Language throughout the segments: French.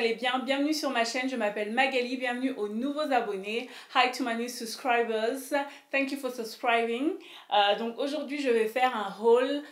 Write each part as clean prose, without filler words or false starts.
allez bien? Bienvenue sur ma chaîne, je m'appelle Magali, bienvenue aux nouveaux abonnés. Hi to my new subscribers, thank you for subscribing. Donc aujourd'hui je vais faire un haul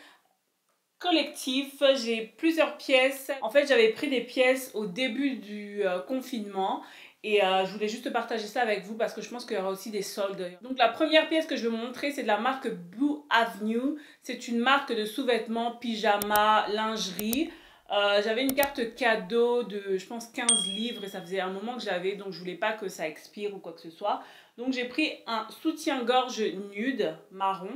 collectif, j'ai plusieurs pièces. En fait j'avais pris des pièces au début du confinement et je voulais juste partager ça avec vous parce que je pense qu'il y aura aussi des soldes. Donc la première pièce que je vais vous montrer c'est de la marque Blue Avenue. C'est une marque de sous-vêtements, pyjamas, lingerie. J'avais une carte cadeau de je pense 15 livres et ça faisait un moment que j'avais, donc je voulais pas que ça expire ou quoi que ce soit. Donc j'ai pris un soutien-gorge nude marron.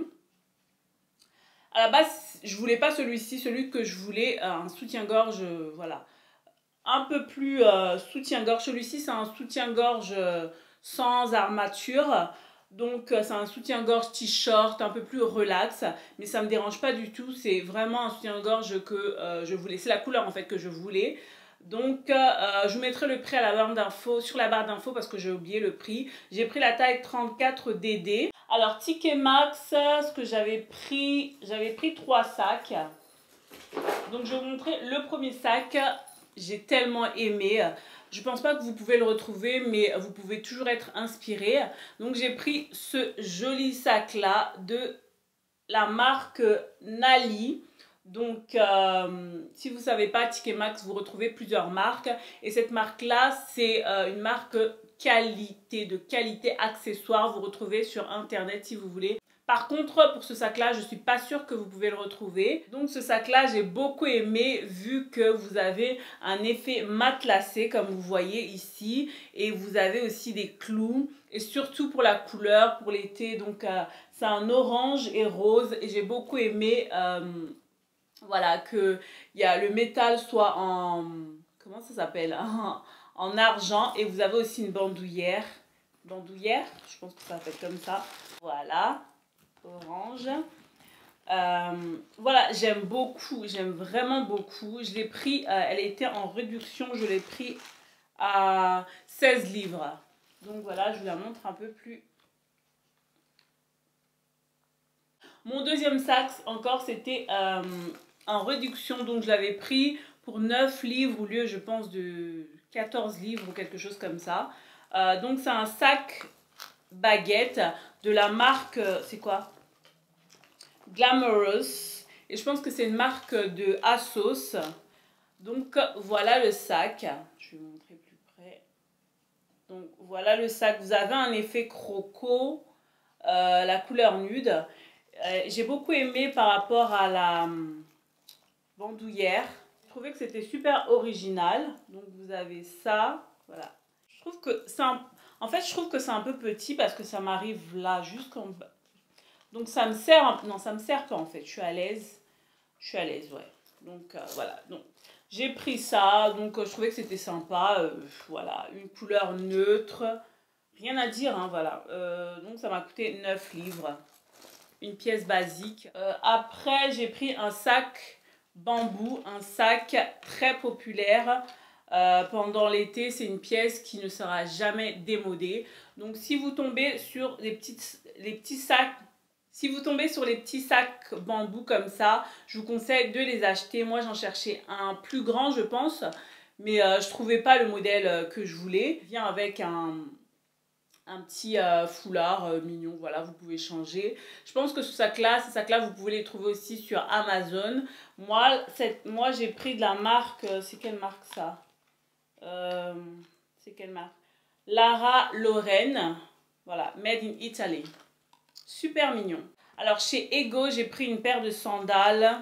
À la base je voulais pas celui-ci, celui que je voulais un soutien-gorge, voilà, un peu plus soutien-gorge. Celui-ci c'est un soutien-gorge sans armature. Donc c'est un soutien-gorge t-shirt un peu plus relax, mais ça ne me dérange pas du tout, c'est vraiment un soutien-gorge que je voulais, c'est la couleur en fait que je voulais. Donc je vous mettrai le prix à la barre d'infos, sur la barre d'infos parce que j'ai oublié le prix. J'ai pris la taille 34 DD. Alors TK Maxx, ce que j'avais pris 3 sacs. Donc je vais vous montrer le premier sac, j'ai tellement aimé. Je pense pas que vous pouvez le retrouver, mais vous pouvez toujours être inspiré. Donc j'ai pris ce joli sac là de la marque Nali. Donc si vous savez pas, TK Maxx vous retrouvez plusieurs marques et cette marque là c'est une marque qualité, de qualité accessoire. Vous retrouvez sur internet si vous voulez. Par contre, pour ce sac-là, je ne suis pas sûre que vous pouvez le retrouver. Donc ce sac-là, j'ai beaucoup aimé vu que vous avez un effet matelassé comme vous voyez ici. Et vous avez aussi des clous et surtout pour la couleur, pour l'été. Donc c'est un orange et rose et j'ai beaucoup aimé voilà, que y a le métal soit en... Comment ça s'appelle? En argent et vous avez aussi une bandoulière. Bandoulière, je pense que ça s'appelle comme ça. Voilà. Orange. Voilà, j'aime beaucoup, j'aime vraiment beaucoup. Je l'ai pris, elle était en réduction, je l'ai pris à 16 livres. Donc voilà, je vous la montre un peu plus. Mon deuxième sac, encore, c'était en réduction. Donc je l'avais pris pour 9 livres au lieu, je pense, de 14 livres ou quelque chose comme ça. Donc c'est un sac baguette de la marque, c'est quoi? Glamorous. Et je pense que c'est une marque de Asos. Donc voilà le sac. Je vais vous montrer plus près. Donc voilà le sac. Vous avez un effet croco, la couleur nude. J'ai beaucoup aimé par rapport à la bandoulière. Je trouvais que c'était super original. Donc vous avez ça. Voilà. Je trouve que c'est un... En fait, je trouve que c'est un peu petit parce que ça m'arrive là, jusqu'en bas. Donc, ça me sert... Non, ça me sert pas, en fait. Je suis à l'aise. Je suis à l'aise, ouais. Donc, voilà. Donc, j'ai pris ça. Donc, je trouvais que c'était sympa. Voilà. Une couleur neutre. Rien à dire, hein, voilà. Donc, ça m'a coûté 9 livres. Une pièce basique. Après, j'ai pris un sac bambou. Un sac très populaire. Pendant l'été, c'est une pièce qui ne sera jamais démodée. Donc si vous tombez sur les petits sacs bambou comme ça, je vous conseille de les acheter. Moi j'en cherchais un plus grand je pense, mais je trouvais pas le modèle que je voulais. Il vient avec un petit foulard mignon, voilà, vous pouvez changer. Je pense que ce sac là vous pouvez les trouver aussi sur Amazon. Moi j'ai pris de la marque, c'est quelle marque ça? C'est quelle marque? Lara Lorraine, voilà, made in Italy, super mignon. Alors chez Ego j'ai pris une paire de sandales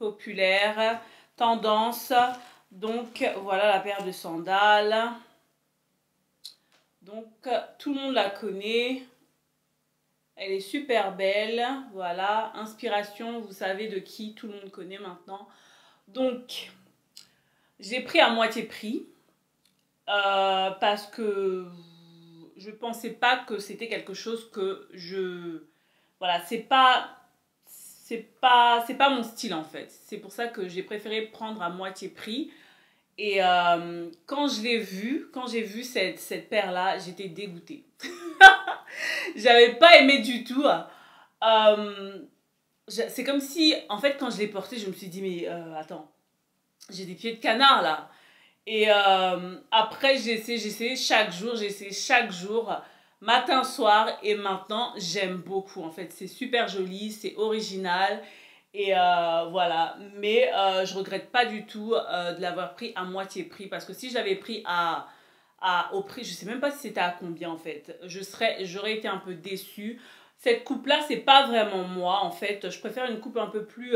populaires, tendance. Donc voilà la paire de sandales, donc tout le monde la connaît, elle est super belle, voilà, inspiration, vous savez de qui, tout le monde connaît maintenant. Donc j'ai pris à moitié prix parce que je pensais pas que c'était quelque chose que je... Voilà, c'est pas mon style en fait. C'est pour ça que j'ai préféré prendre à moitié prix. Et quand je l'ai vue, quand j'ai vu cette paire-là, j'étais dégoûtée. J'avais pas aimé du tout. C'est comme si, en fait, quand je l'ai portée, je me suis dit, mais attends, j'ai des pieds de canard là. Et après, j'ai essayé chaque jour, matin, soir. Et maintenant, j'aime beaucoup. En fait, c'est super joli, c'est original. Et voilà. Mais je regrette pas du tout de l'avoir pris à moitié prix. Parce que si je l'avais pris au prix, je sais même pas si c'était à combien en fait. J'aurais été un peu déçue. Cette coupe-là, c'est pas vraiment moi en fait. Je préfère une coupe un peu plus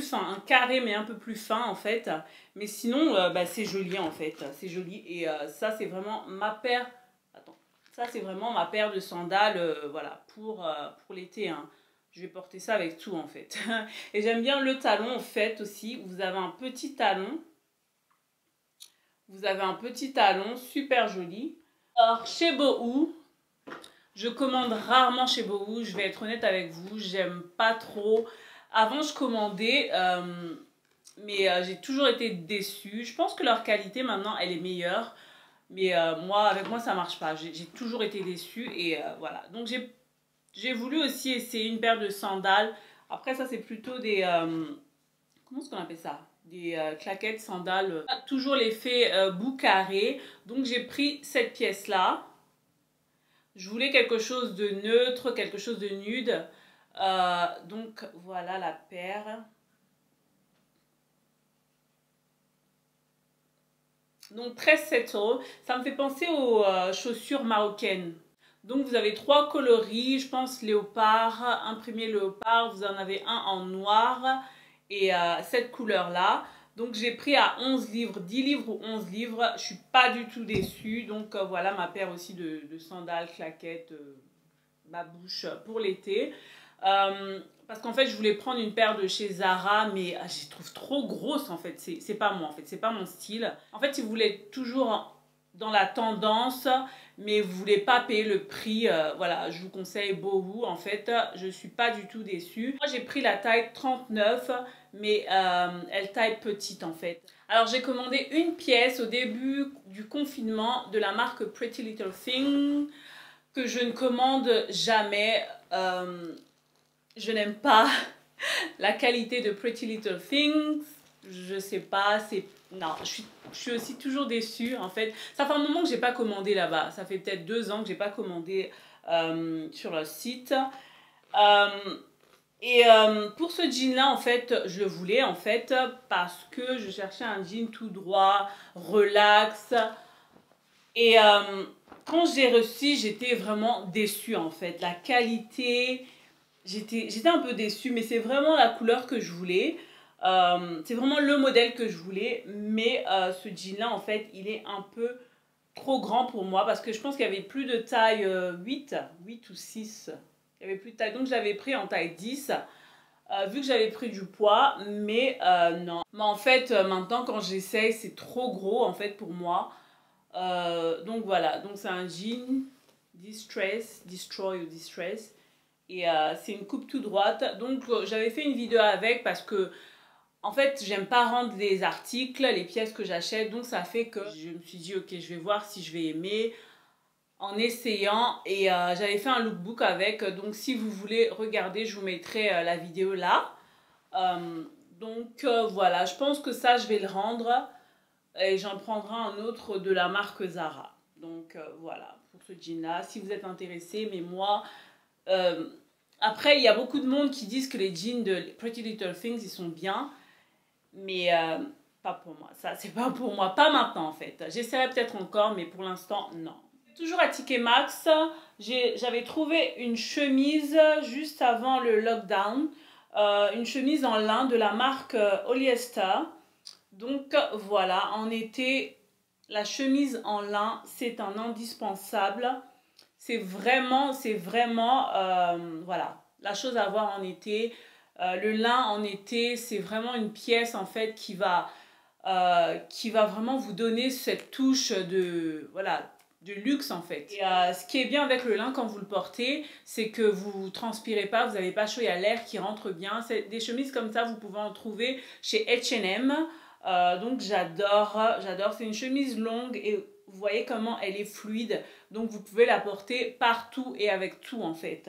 fin, un carré mais un peu plus fin en fait, mais sinon bah, c'est joli en fait, c'est joli. Et ça c'est vraiment ma paire, de sandales, voilà, pour l'été, hein. Je vais porter ça avec tout en fait. Et j'aime bien le talon en fait aussi, vous avez un petit talon, super joli. Alors chez Boohoo, je commande rarement chez Boohoo, je vais être honnête avec vous, j'aime pas trop. Avant, je commandais, mais j'ai toujours été déçue. Je pense que leur qualité, maintenant, elle est meilleure. Mais avec moi, ça ne marche pas. J'ai toujours été déçue et voilà. Donc, j'ai voulu aussi essayer une paire de sandales. Après, ça, c'est plutôt des... comment est-ce qu'on appelle ça? Des claquettes, sandales. Toujours l'effet bout carré. Donc, j'ai pris cette pièce-là. Je voulais quelque chose de neutre, quelque chose de nude. Donc voilà la paire. Donc 13,7 €. Ça me fait penser aux chaussures marocaines. Donc vous avez trois coloris, je pense léopard, imprimé léopard. Vous en avez un en noir et cette couleur là. Donc j'ai pris à 11 livres, 10 livres ou 11 livres. Je suis pas du tout déçue. Donc voilà ma paire aussi de sandales, claquettes, ma bouche pour l'été. Parce qu'en fait je voulais prendre une paire de chez Zara, mais je les trouve trop grosses en fait, c'est pas moi en fait, c'est pas mon style. En fait si vous voulez être toujours dans la tendance mais vous voulez pas payer le prix, voilà, je vous conseille Boohoo en fait, je suis pas du tout déçue. Moi j'ai pris la taille 39 mais elle taille petite en fait. Alors j'ai commandé une pièce au début du confinement de la marque Pretty Little Thing que je ne commande jamais. Je n'aime pas la qualité de Pretty Little Things. Je sais pas, c'est... Non, je suis aussi toujours déçue, en fait. Ça fait un moment que j'ai pas commandé là-bas. Ça fait peut-être 2 ans que j'ai pas commandé sur leur site. Pour ce jean-là, en fait, je le voulais, en fait, parce que je cherchais un jean tout droit, relax. Et quand j'ai reçu, j'étais vraiment déçue, en fait. La qualité... J'étais un peu déçue, mais c'est vraiment la couleur que je voulais. C'est vraiment le modèle que je voulais. Mais ce jean-là, en fait, il est un peu trop grand pour moi. Parce que je pense qu'il n'y avait plus de taille 8 ou 6. Il n'y avait plus de taille. Donc, je l'avais pris en taille 10. Vu que j'avais pris du poids, mais non. Mais en fait, maintenant, quand j'essaye, c'est trop gros, en fait, pour moi. Donc, voilà. Donc, c'est un jean Destroy ou Distress. Et c'est une coupe tout droite. Donc j'avais fait une vidéo avec parce que en fait j'aime pas rendre les articles, les pièces que j'achète. Donc ça fait que je me suis dit ok, je vais voir si je vais aimer en essayant. Et j'avais fait un lookbook avec. Donc si vous voulez regarder, je vous mettrai la vidéo là. Voilà, je pense que ça je vais le rendre. Et j'en prendrai un autre de la marque Zara. Donc voilà pour ce jean là, si vous êtes intéressé. Mais moi... après il y a beaucoup de monde qui disent que les jeans de Pretty Little Things ils sont bien, mais pas pour moi, ça c'est pas pour moi, pas maintenant en fait. J'essaierai peut-être encore, mais pour l'instant non. Toujours à TK Maxx, j'avais trouvé une chemise juste avant le lockdown, une chemise en lin de la marque Oliesta. Donc voilà, en été la chemise en lin c'est un indispensable. C'est vraiment voilà, la chose à avoir en été. Le lin en été, c'est vraiment une pièce, en fait, qui va vraiment vous donner cette touche de, voilà, de luxe, en fait. Et, ce qui est bien avec le lin quand vous le portez, c'est que vous transpirez pas, vous n'avez pas chaud, il y a l'air qui rentre bien. Des chemises comme ça, vous pouvez en trouver chez H&M. Donc, j'adore. C'est une chemise longue et... Vous voyez comment elle est fluide. Donc, vous pouvez la porter partout et avec tout, en fait.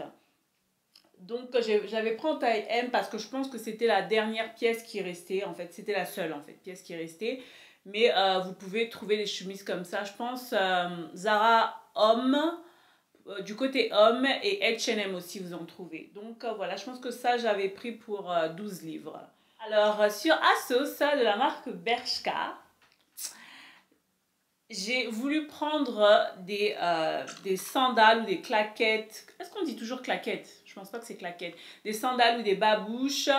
Donc, j'avais pris en taille M parce que je pense que c'était la dernière pièce qui restait. En fait, c'était la seule, en fait, pièce qui restait. Mais vous pouvez trouver des chemises comme ça. Je pense Zara homme, du côté homme, et H&M aussi vous en trouvez. Donc voilà, je pense que ça j'avais pris pour 12 livres. Alors sur Asos de la marque Bershka, j'ai voulu prendre des sandales ou des claquettes. Est-ce qu'on dit toujours claquettes? Je pense pas que c'est claquettes. Des sandales ou des babouches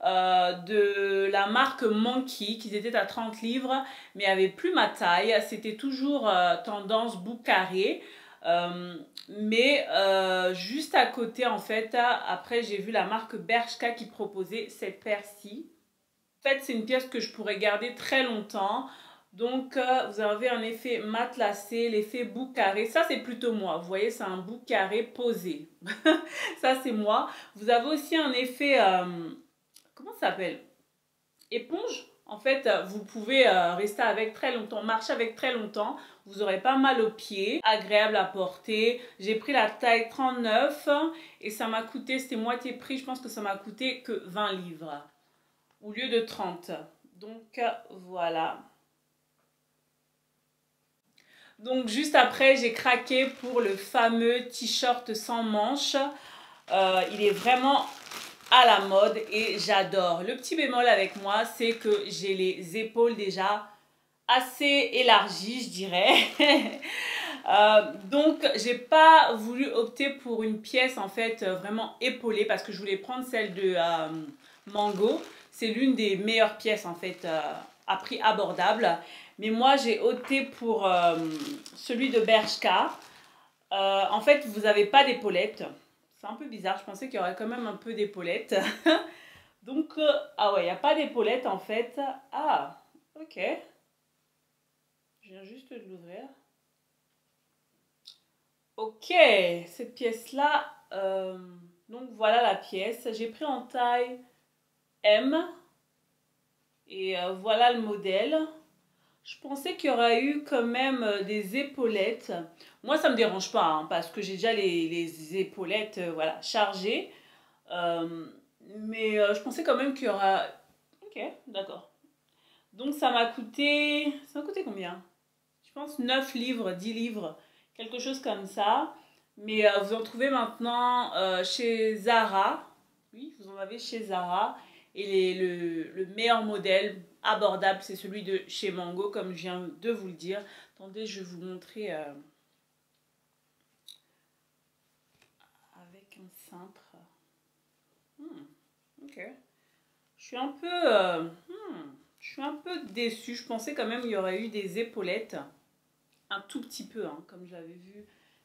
de la marque Monkey, qui étaient à 30 livres, mais avaient plus ma taille. C'était toujours tendance bout carré. Mais juste à côté, en fait, après j'ai vu la marque Bershka qui proposait cette paire-ci. En fait, c'est une pièce que je pourrais garder très longtemps. Donc, vous avez un effet matelassé, l'effet bout carré. Ça, c'est plutôt moi. Vous voyez, c'est un bout carré posé. Ça, c'est moi. Vous avez aussi un effet... comment ça s'appelle? Éponge. En fait, vous pouvez rester avec très longtemps, marcher avec très longtemps. Vous aurez pas mal aux pieds. Agréable à porter. J'ai pris la taille 39 et ça m'a coûté... C'était moitié prix. Je pense que ça m'a coûté que 20 livres au lieu de 30. Donc, voilà. Donc juste après, j'ai craqué pour le fameux t-shirt sans manches. Il est vraiment à la mode et j'adore. Le petit bémol avec moi, c'est que j'ai les épaules déjà assez élargies, je dirais. Donc j'ai pas voulu opter pour une pièce en fait vraiment épaulée parce que je voulais prendre celle de Mango. C'est l'une des meilleures pièces en fait à prix abordable. Mais moi, j'ai opté pour celui de Bershka. En fait, vous n'avez pas d'épaulette. C'est un peu bizarre. Je pensais qu'il y aurait quand même un peu d'épaulette. Donc, ah ouais, il n'y a pas d'épaulette en fait. Ah, ok. Je viens juste de l'ouvrir. Ok, cette pièce-là. Donc, voilà la pièce. J'ai pris en taille M. Et voilà le modèle. Je pensais qu'il y aurait eu quand même des épaulettes. Moi, ça ne me dérange pas hein, parce que j'ai déjà les épaulettes voilà, chargées. Mais je pensais quand même qu'il y aura... Ok, d'accord. Donc, ça m'a coûté... Ça m'a coûté combien? Je pense 9 livres, 10 livres, quelque chose comme ça. Mais vous en trouvez maintenant chez Zara. Oui, vous en avez chez Zara. Et le meilleur modèle abordable, c'est celui de chez Mango, comme je viens de vous le dire. Attendez, je vais vous montrer avec un cintre. Ok. Je suis un peu déçue. Je pensais quand même qu'il y aurait eu des épaulettes. Un tout petit peu, hein, comme j'avais vu.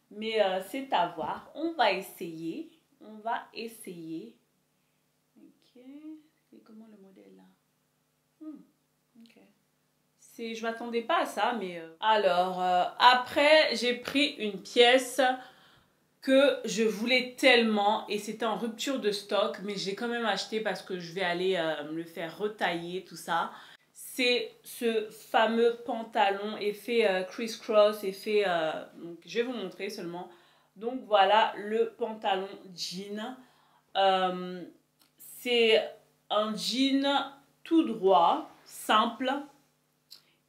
Mais c'est à voir. On va essayer. On va essayer. Ok. Et comment le modèle là? Okay. Je m'attendais pas à ça, mais... Alors, après, j'ai pris une pièce que je voulais tellement et c'était en rupture de stock, mais j'ai quand même acheté parce que je vais aller me le faire retailler, tout ça. C'est ce fameux pantalon effet criss-cross, effet... Donc, je vais vous montrer seulement. Donc, voilà le pantalon jean. C'est... un jean tout droit, simple.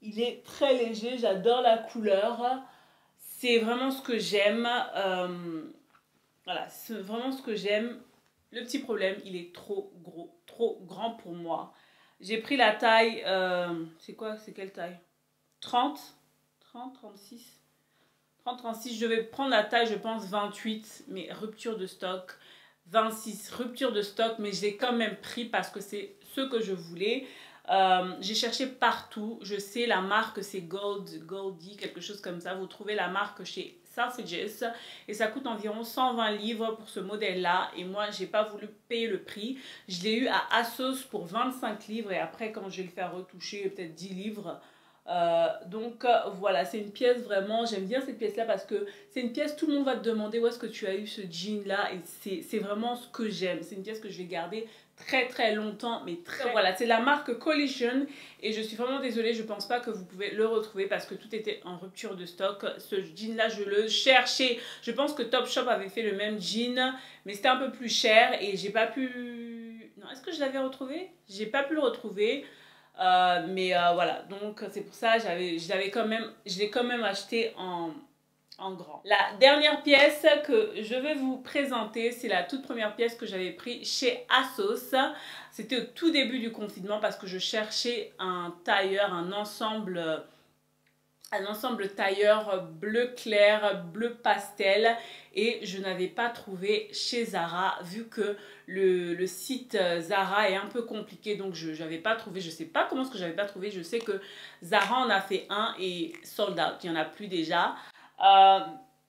Il est très léger, j'adore la couleur. C'est vraiment ce que j'aime. Voilà, c'est vraiment ce que j'aime. Le petit problème, il est trop gros, trop grand pour moi. J'ai pris la taille... c'est quoi? C'est quelle taille? 30, 36. 30, 36, je vais prendre la taille, je pense, 28. Mais rupture de stock... 26, rupture de stock, mais je l'ai quand même pris parce que c'est ce que je voulais. J'ai cherché partout. Je sais, la marque, c'est Goldie, quelque chose comme ça. Vous trouvez la marque chez Selfridges et ça coûte environ 120 livres pour ce modèle-là. Et moi, j'ai pas voulu payer le prix. Je l'ai eu à Asos pour 25 livres et après, quand je vais le faire retoucher, peut-être 10 livres. Donc voilà, c'est une pièce vraiment, j'aime bien cette pièce là parce que c'est une pièce, tout le monde va te demander où est-ce que tu as eu ce jean là et c'est vraiment ce que j'aime, c'est une pièce que je vais garder très longtemps, mais voilà, c'est la marque Collision et je suis vraiment désolée, je pense pas que vous pouvez le retrouver parce que tout était en rupture de stock. Ce jean là, je le cherchais, je pense que Topshop avait fait le même jean mais c'était un peu plus cher et j'ai pas pu... Non, est-ce que je l'avais retrouvé? J'ai pas pu le retrouver. Voilà, donc c'est pour ça je l'ai quand même acheté en grand. La dernière pièce que je vais vous présenter, c'est la toute première pièce que j'avais prise chez Asos. C'était au tout début du confinement parce que je cherchais un tailleur, un ensemble tailleur bleu clair, bleu pastel, et je n'avais pas trouvé chez Zara vu que le site Zara est un peu compliqué, donc je n'avais pas trouvé. Je sais pas comment est-ce que j'avais pas trouvé. Je sais que Zara en a fait un et sold out, il n'y en a plus déjà,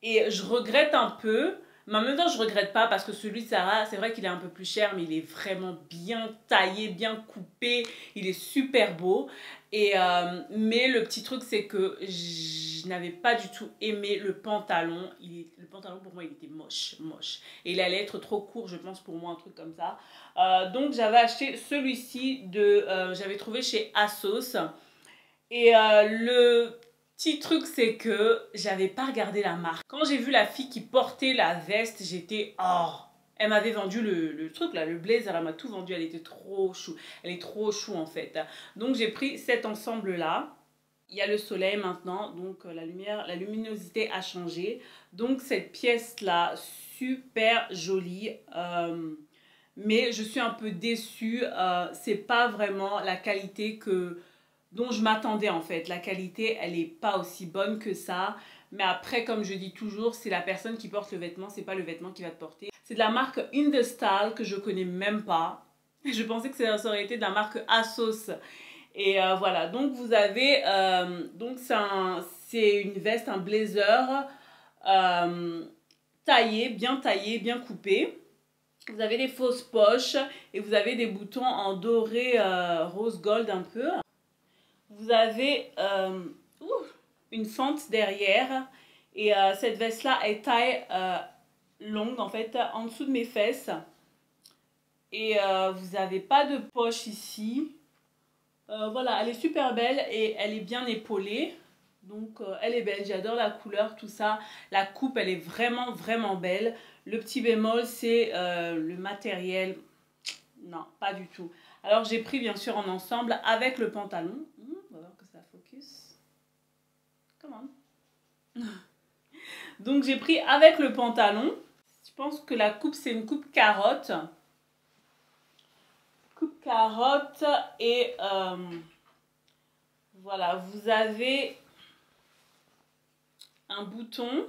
et je regrette un peu, mais en même temps je regrette pas parce que celui de Zara, c'est vrai qu'il est un peu plus cher, mais il est vraiment bien taillé, bien coupé, il est super beau. Mais le petit truc, c'est que je n'avais pas du tout aimé le pantalon. Le pantalon, pour moi, il était moche. Et il allait être trop court, je pense, pour moi, un truc comme ça. Donc, j'avais acheté celui-ci, j'avais trouvé chez Asos. Et le petit truc, c'est que j'avais pas regardé la marque. Quand j'ai vu la fille qui portait la veste, j'étais hors. Elle m'avait vendu le truc là, le blazer, elle m'a tout vendu, elle était trop chou. Elle est trop chou en fait. Donc j'ai pris cet ensemble là. Il y a le soleil maintenant, donc la luminosité a changé. Donc cette pièce là, super jolie. Mais je suis un peu déçue. C'est pas vraiment la qualité dont je m'attendais en fait. La qualité, elle n'est pas aussi bonne que ça. Mais après, comme je dis toujours, c'est la personne qui porte le vêtement, c'est pas le vêtement qui va te porter. C'est de la marque In The Style que je connais même pas. Je pensais que ça aurait été de la marque Asos. Et voilà, donc vous avez... donc c'est une veste, un blazer taillé, bien taillé, bien coupé. Vous avez des fausses poches et vous avez des boutons en doré rose gold un peu. Vous avez... une fente derrière, et cette veste là est taille longue en fait, en dessous de mes fesses, et vous n'avez pas de poche ici. Voilà, elle est super belle et elle est bien épaulée, donc elle est belle, j'adore la couleur, tout ça, la coupe, elle est vraiment vraiment belle. Le petit bémol, c'est le matériel, non, pas du tout. Alors j'ai pris bien sûr en ensemble avec le pantalon. On va voir que ça focus. Donc j'ai pris avec le pantalon. Je pense que la coupe, c'est une coupe carotte. Coupe carotte, et voilà, vous avez un bouton.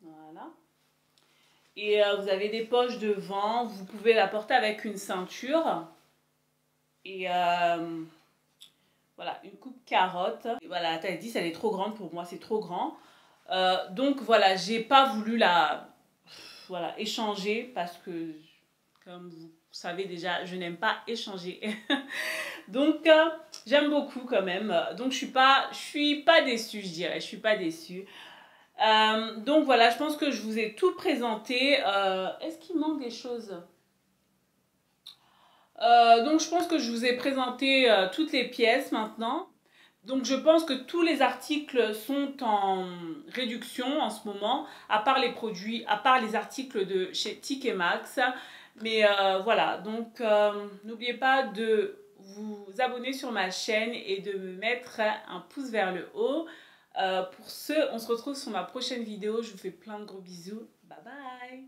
Voilà. Et vous avez des poches devant. Vous pouvez la porter avec une ceinture. Et voilà, une coupe carotte. Et voilà, la taille 10, elle est trop grande pour moi, c'est trop grand. Donc voilà, j'ai pas voulu la échanger parce que, comme vous savez déjà, je n'aime pas échanger. Donc j'aime beaucoup quand même. Donc je suis pas déçue, je dirais, je suis pas déçue. Donc voilà, je pense que je vous ai tout présenté. Est-ce qu'il manque des choses ? Donc je pense que je vous ai présenté toutes les pièces maintenant. Donc je pense que tous les articles sont en réduction en ce moment, à part les produits, à part les articles de chez TK Maxx. Mais voilà, donc n'oubliez pas de vous abonner sur ma chaîne et de me mettre un pouce vers le haut. Pour ce, on se retrouve sur ma prochaine vidéo. Je vous fais plein de gros bisous. Bye bye.